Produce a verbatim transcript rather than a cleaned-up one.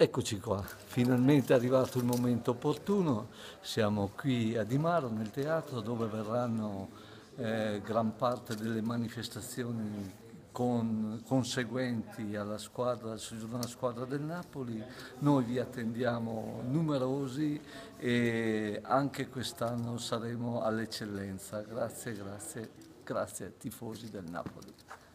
Eccoci qua, finalmente è arrivato il momento opportuno, siamo qui a Dimaro nel teatro dove verranno eh, gran parte delle manifestazioni con, conseguenti alla squadra, al soggiorno della squadra del Napoli. Noi vi attendiamo numerosi e anche quest'anno saremo all'eccellenza. Grazie, grazie, grazie tifosi del Napoli.